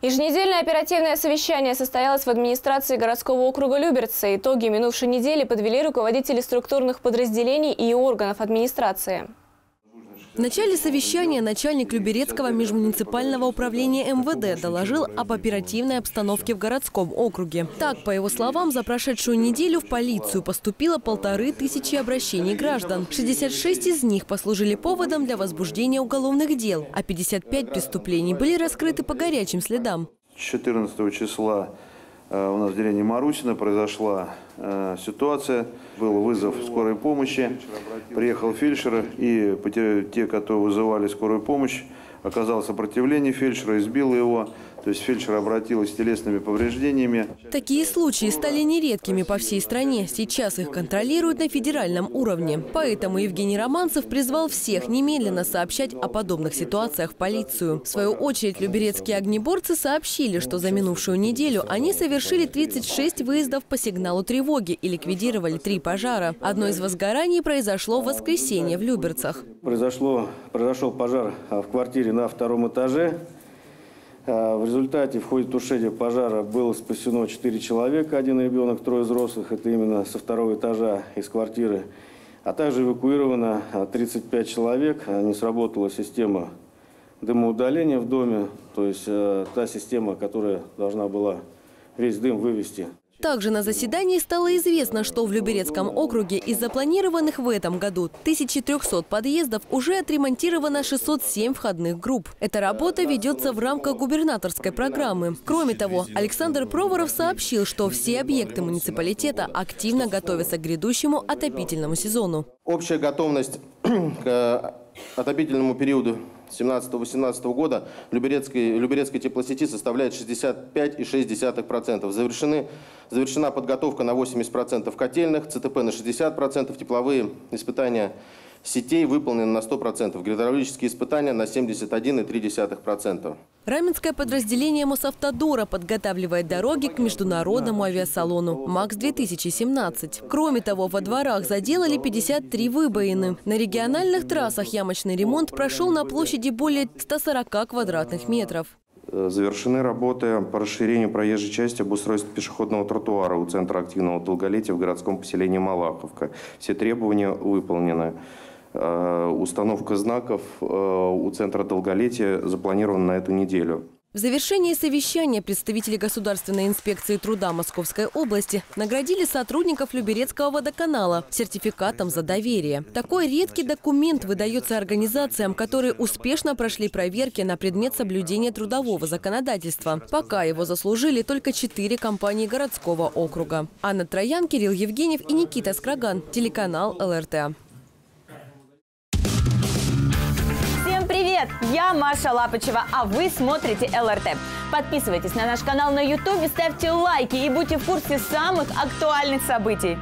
Еженедельное оперативное совещание состоялось в администрации городского округа Люберцы. Итоги минувшей недели подвели руководители структурных подразделений и органов администрации. В начале совещания начальник Люберецкого межмуниципального управления МВД доложил об оперативной обстановке в городском округе. Так, по его словам, за прошедшую неделю в полицию поступило 1500 обращений граждан. 66 из них послужили поводом для возбуждения уголовных дел, а 55 преступлений были раскрыты по горячим следам. 14 числа у нас в деревне Марусино произошла ситуация. Был вызов скорой помощи, приехал фельдшер, и те, которые вызывали скорую помощь, оказало сопротивление фельдшера, избило его. То есть фельдшер обратилась с телесными повреждениями. Такие случаи стали нередкими по всей стране. Сейчас их контролируют на федеральном уровне. Поэтому Евгений Романцев призвал всех немедленно сообщать о подобных ситуациях в полицию. В свою очередь, люберецкие огнеборцы сообщили, что за минувшую неделю они совершили 36 выездов по сигналу тревоги и ликвидировали 3 пожара. Одно из возгораний произошло в воскресенье в Люберцах. Произошел пожар в квартире на 2-м этаже. В результате в ходе тушения пожара было спасено 4 человека, 1 ребенок, 3 взрослых, это именно со 2-го этажа из квартиры, а также эвакуировано 35 человек, не сработала система дымоудаления в доме, то есть та система, которая должна была весь дым вывести. Также на заседании стало известно, что в Люберецком округе из запланированных в этом году 1300 подъездов уже отремонтировано 607 входных групп. Эта работа ведется в рамках губернаторской программы. Кроме того, Александр Проворов сообщил, что все объекты муниципалитета активно готовятся к грядущему отопительному сезону. Общая готовность к отопительному периоду 2017-2018 года Люберецкой теплосети составляет 65,6%. Завершена подготовка на 80% котельных, ЦТП на 60%, тепловые испытания сетей выполнены на 100%, гидравлические испытания на 71,3%. Раменское подразделение Мосавтодора подготавливает дороги к международному авиасалону МАКС-2017. Кроме того, во дворах заделали 53 выбоины. На региональных трассах ямочный ремонт прошел на площади более 140 квадратных метров. Завершены работы по расширению проезжей части, обустройству пешеходного тротуара у Центра активного долголетия в городском поселении Малаховка. Все требования выполнены. Установка знаков у Центра долголетия запланирована на эту неделю. В завершении совещания представители Государственной инспекции труда Московской области наградили сотрудников Люберецкого водоканала сертификатом за доверие. Такой редкий документ выдается организациям, которые успешно прошли проверки на предмет соблюдения трудового законодательства. Пока его заслужили только 4 компании городского округа. Анна Троян, Кирилл Евгеньев и Никита Скраган. Телеканал ЛРТ. Привет! Я Маша Лапочева, а вы смотрите ЛРТ. Подписывайтесь на наш канал на YouTube, ставьте лайки и будьте в курсе самых актуальных событий.